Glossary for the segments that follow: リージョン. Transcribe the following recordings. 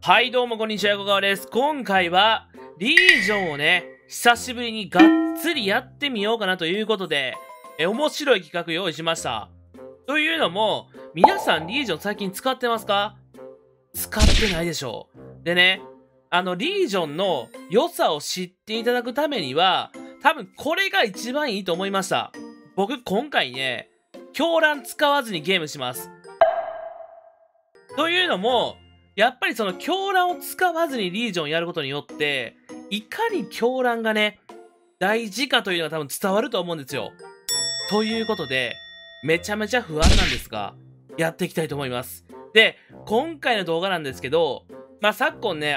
はい、どうもこんにちは、小川です。今回は、リージョンをね、久しぶりにがっつりやってみようかなということで、面白い企画用意しました。というのも、皆さんリージョン最近使ってますか？使ってないでしょう。でね、リージョンの良さを知っていただくためには、多分これが一番いいと思いました。僕、今回ね、狂乱使わずにゲームします。というのも、やっぱりその狂乱を使わずにリージョンやることによって、いかに狂乱がね、大事かというのが多分伝わると思うんですよ。ということで、めちゃめちゃ不安なんですが、やっていきたいと思います。で、今回の動画なんですけど、昨今ね、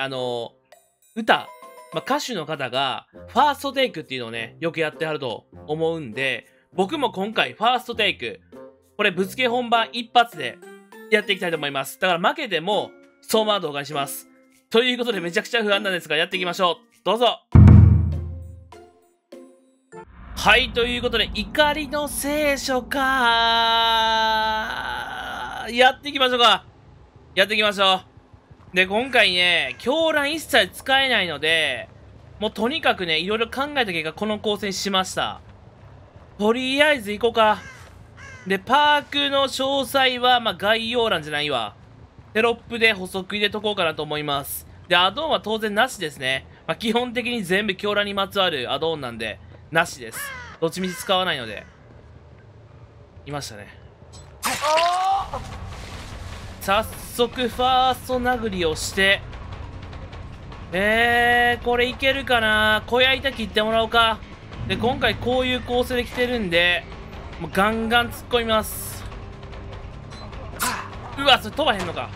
歌、歌手の方が、ファーストテイクっていうのをね、よくやってはると思うんで、僕も今回、ファーストテイク、これぶつけ本番一発でやっていきたいと思います。だから負けても、そのまま動画にします。ということでめちゃくちゃ不安なんですがやっていきましょう。どうぞ。はい、ということで怒りの聖書かー。やっていきましょうか。やっていきましょう。で、今回ね、狂乱一切使えないので、もうとにかくね、いろいろ考えた結果この構成にしました。とりあえず行こうか。で、パークの詳細は、概要欄じゃないわ。テロップで補足入れとこうかなと思います。で、アドオンは当然なしですね。基本的に全部狂乱にまつわるアドオンなんで、なしです。どっちみち使わないので。いましたね。早速、ファースト殴りをして。これいけるかな？小屋板切ってもらおうか。で、今回こういう構成で来てるんで、もうガンガン突っ込みます。うわ、それ飛ばへんのか。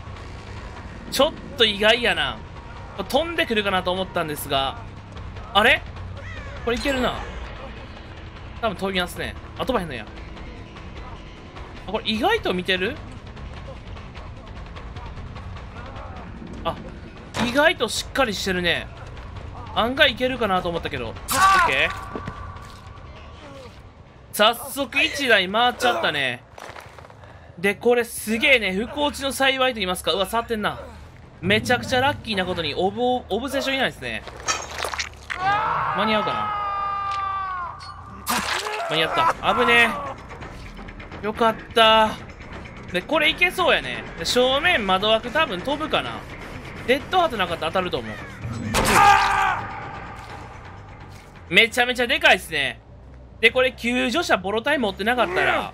ちょっと意外やな。飛んでくるかなと思ったんですが、あれ？これいけるな。多分飛びますね。あ、飛ばへんのや。あ、これ意外と見てる？あ、意外としっかりしてるね。案外いけるかなと思ったけど。オッケー。早速1台回っちゃったね。で、これすげえね、不幸中の幸いと言いますか。うわ、触ってんな。めちゃくちゃラッキーなことにオブセッションいないですね。間に合うかな。間に合った。危ねえ。よかった。で、これいけそうやね。で、正面窓枠多分飛ぶかな。デッドハートなかったら当たると思う。めちゃめちゃでかいっすね。で、これ救助者ボロ隊持ってなかったら、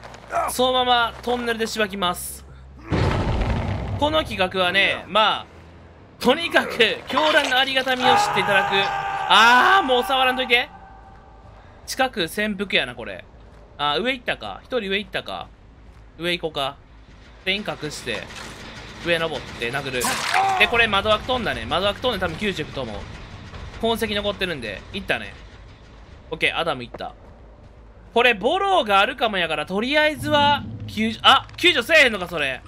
そのままトンネルでしばきます。この企画はね、とにかく、狂乱のありがたみを知っていただく。もう触らんといて。近く潜伏やな、これ。上行ったか。一人上行ったか。上行こうか。全員隠して、上登って殴る。で、これ窓枠飛んだね。窓枠飛んで多分90いくと思う。痕跡残ってるんで、行ったね。オッケー、アダム行った。これ、ボローがあるかもやから、とりあえずは、救助せえへんのか、それ。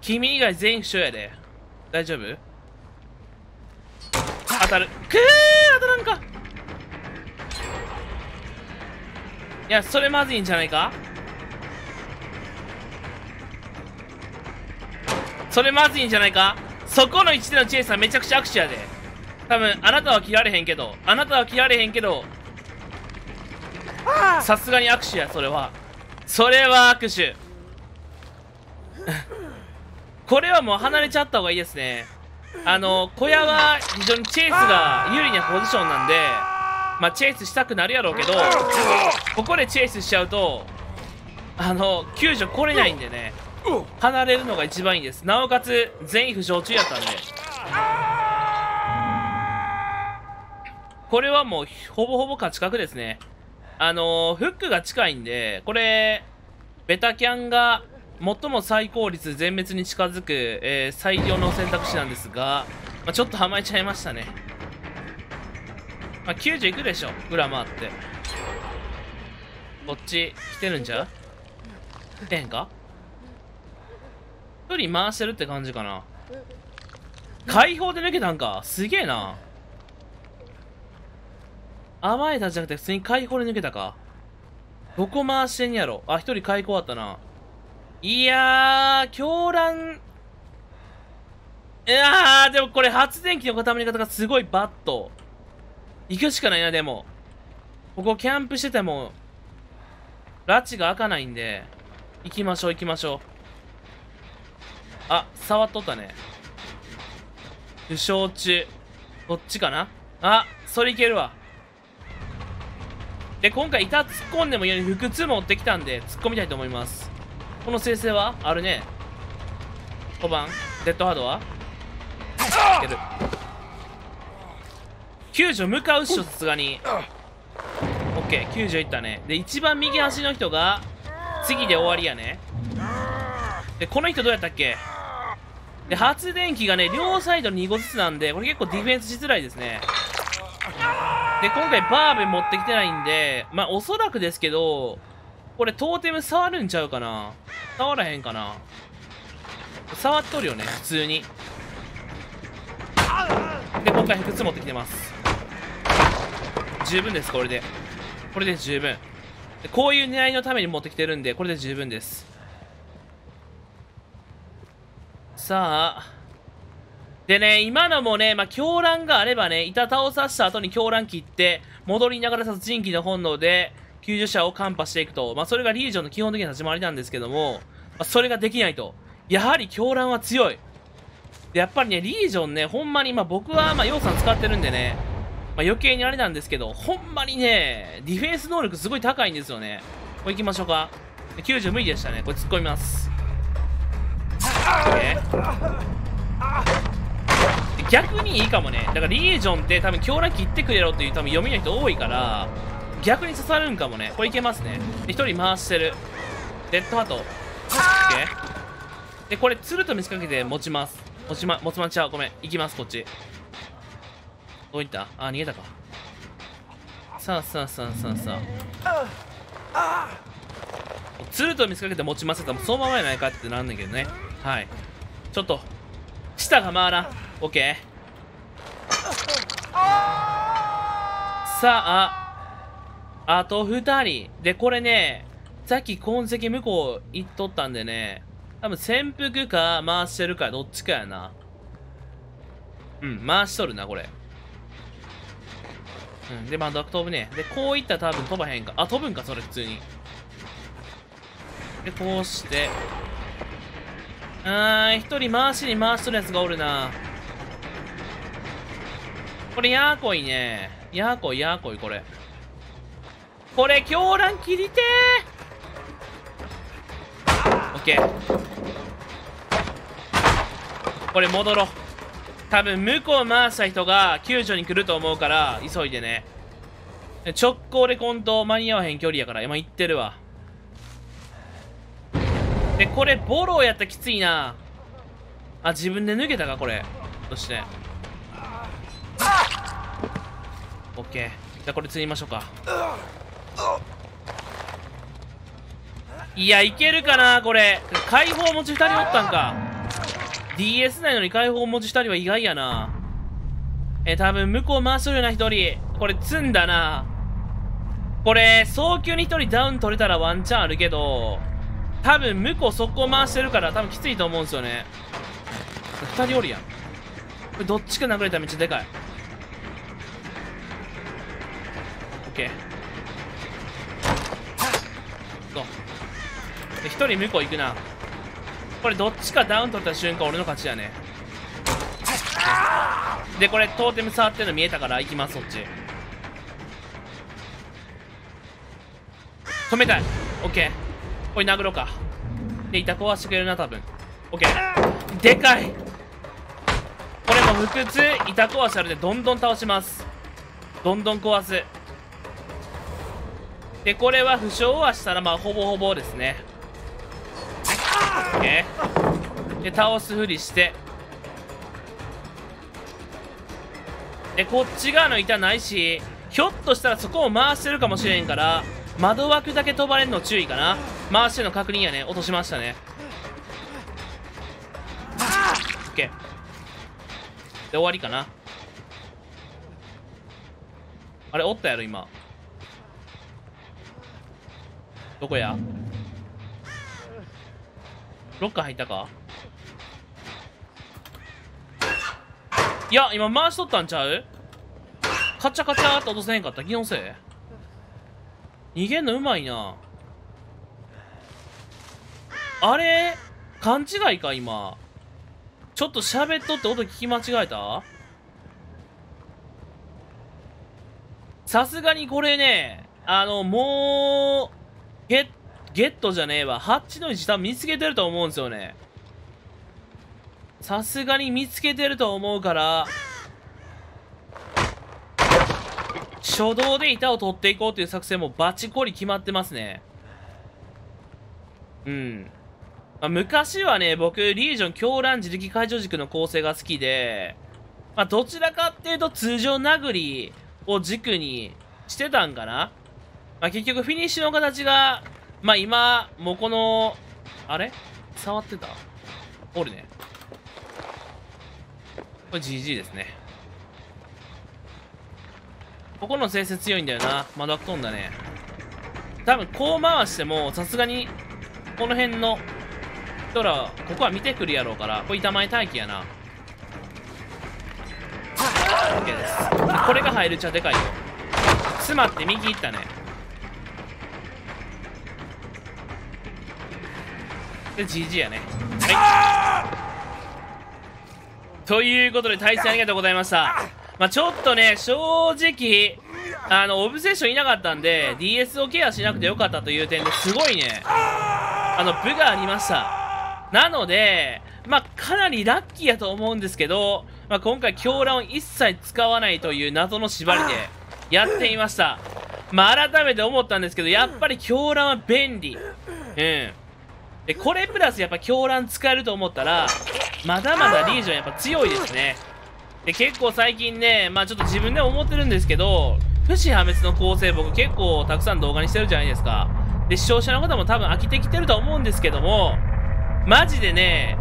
君以外全員不傷やで。大丈夫？当たる。当たらんか。いや、それまずいんじゃないか？それまずいんじゃないか？そこの位置でのチェイスはめちゃくちゃ握手やで。多分、あなたは切られへんけど、さすがに握手や。それは握手これはもう離れちゃった方がいいですね。小屋は非常にチェイスが有利なポジションなんで、チェイスしたくなるやろうけど、ここでチェイスしちゃうと救助来れないんでね、離れるのが一番いいです。なおかつ全員負傷中やったんで、これはもうほぼほぼ勝ち確ですね。フックが近いんで、これ、ベタキャンが最も最高率全滅に近づく、最良の選択肢なんですが、ちょっと甘えちゃいましたね。90いくでしょ、裏回って。こっち、来てるんちゃう？来てへんか？一人回してるって感じかな。解放で抜けたんか。すげえな。甘えたんじゃなくて普通に開口で抜けたか。どこ回してんやろ。一人開口あったな。いやー、狂乱。いやー、でもこれ発電機の固まり方がすごいバッと。行くしかないな、でも。ここキャンプしてても、拉致が開かないんで、行きましょう、行きましょう。あ、触っとったね。負傷中。こっちかなあ、それいけるわ。で、今回板突っ込んでもいいように腹痛持ってきたんで、突っ込みたいと思います。この生成はあるね。5番。デッドハードはいける。救助向かうっしょ、さすがに。オッケー、救助いったね。で、一番右端の人が、次で終わりやね。で、この人どうやったっけ？で、発電機がね、両サイドに2個ずつなんで、これ結構ディフェンスしづらいですね。で、今回バーベン持ってきてないんで、まあ、おそらくですけど、これトーテム触るんちゃうかな？触らへんかな？触っとるよね、普通に。で、今回腹痛持ってきてます。十分です、これで。これで十分。で、こういう狙いのために持ってきてるんで、これで十分です。さあ。でね、今のもね、まあ、狂乱があればね、板倒させた後に狂乱切って、戻りながら殺人鬼の本能で、救助者をカンパしていくと。まあ、それがリージョンの基本的な始まりなんですけども、まあ、それができないと。やはり狂乱は強い。で、やっぱりね、リージョンね、ほんまに、まあ、僕は、まあ、ヨウさん使ってるんでね、まあ、余計にあれなんですけど、ほんまにね、ディフェンス能力すごい高いんですよね。これ行きましょうか。90無理でしたね。これ突っ込みます。逆にいいかもね。だからリージョンって多分狂乱切ってくれろっていう多分読みの人多いから、逆に刺さるんかもね。これいけますね。で、一人回してる。デッドハート。オッケー。で、これ、つると見せかけて持ちます。持ちまんちゃう。ごめん。行きます、こっち。どういった？あ、逃げたか。さあさあさあさあさあ。つると見せかけて持ちますって、そのままやないかってなんだけどね。はい。ちょっと、舌が回らん。オッケー。さあ、あと2人。で、これね、さっき痕跡向こう行っとったんでね、多分潜伏か回してるかどっちかやな。うん、回しとるな、これ。うん、で、まだ飛ぶね。で、こういったら多分飛ばへんか。あ、飛ぶんか、それ普通に。で、こうして。一人回しに回しとるやつがおるな。これ、やーこいね。やーこい、やーこい、これ。これ、狂乱切りてー。オッケー。これ、戻ろう。多分、向こう回した人が救助に来ると思うから、急いでね。直行でコント間に合わへん距離やから、今行ってるわ。で、これ、ボローやったらきついな。あ、自分で抜けたか、これ。そして。オッケー。じゃあ、これ釣りましょうか。いや、いけるかな、これ。解放持ち2人おったんか。DS 内のに解放持ち2人は意外やな。多分、向こう回しとるような1人。これ、積んだな。これ、早急に1人ダウン取れたらワンチャンあるけど、多分、向こう速攻回してるから、多分きついと思うんですよね。2人おるやん。これ、どっちか殴れたらめっちゃでかい。オッケー。行こう。で、1人向こう行くな。これ、どっちかダウン取った瞬間、俺の勝ちやね。で、これ、トーテム触ってるの見えたから、行きます、そっち。止めたい。オッケー。これ殴ろうか。で、板壊してくれるな、多分。オッケー。でかい。これも腹痛、板壊しあるで、どんどん倒します。どんどん壊す。で、これは負傷はしたら、まあ、ほぼほぼですね。オッケー。で、倒すふりして。で、こっち側の板ないし、ひょっとしたらそこを回してるかもしれんから、窓枠だけ飛ばれるの注意かな。回しての確認やね。落としましたね。オッケー。で、終わりかな。あれ、おったやろ、今。どこや？ロッカー入ったか？いや、今回しとったんちゃう？カチャカチャーって落とせへんかった気のせい。逃げんのうまいな。あれ勘違いか今。ちょっと喋っとって音聞き間違えた？さすがにこれね、もう、ゲットじゃねえわ。ハッチの位置多分見つけてると思うんですよね。さすがに見つけてると思うから、初動で板を取っていこうという作戦もバチコリ決まってますね。うん。まあ、昔はね、僕、リージョン狂乱自力解除軸の構成が好きで、まあ、どちらかっていうと通常殴り、を軸にしてたんかな、まあ、結局フィニッシュの形が、まあ今、もうこの、あれ触ってたおるね。これ GG ですね。ここの先生強いんだよな。窓枠飛んだね。多分こう回しても、さすがに、この辺の人ら、ここは見てくるやろうから、これ板前待機やな。OK です。これが入るちゃでかいよ。詰まって右行ったね。で GG やね。はいということで対戦ありがとうございました。まあ、ちょっとね正直オブセッションいなかったんで DS をケアしなくてよかったという点ですごいね部がありました。なのでまあかなりラッキーやと思うんですけど、まあ、今回狂乱を一切使わないという謎の縛りでやっていました。まあ、改めて思ったんですけど、やっぱり狂乱は便利。うん。で、これプラスやっぱ狂乱使えると思ったら、まだまだリージョンやっぱ強いですね。で、結構最近ね、まあちょっと自分でも思ってるんですけど、不死破滅の構成僕結構たくさん動画にしてるじゃないですか。で、視聴者の方も多分飽きてきてると思うんですけども、マジでね、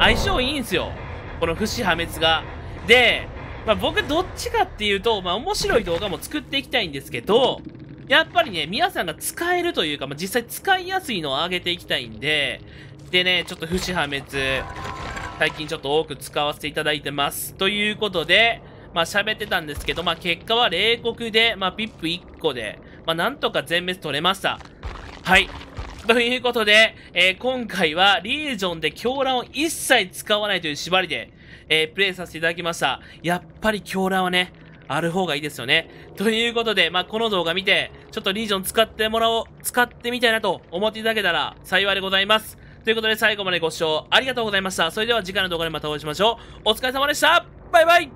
相性いいんすよ。この不死破滅が。で、まあ、僕どっちかっていうと、まあ、面白い動画も作っていきたいんですけど、やっぱりね、皆さんが使えるというか、まあ、実際使いやすいのを上げていきたいんで、でね、ちょっと不死破滅、最近ちょっと多く使わせていただいてます。ということで、まあ、喋ってたんですけど、まあ、結果は冷酷で、まあ、ピップ1個で、まあ、なんとか全滅取れました。はい。ということで、今回はリージョンで狂乱を一切使わないという縛りで、プレイさせていただきました。やっぱり狂乱はね、ある方がいいですよね。ということで、まあ、この動画見て、ちょっとリージョン使ってみたいなと思っていただけたら幸いでございます。ということで最後までご視聴ありがとうございました。それでは次回の動画でまたお会いしましょう。お疲れ様でした。バイバイ。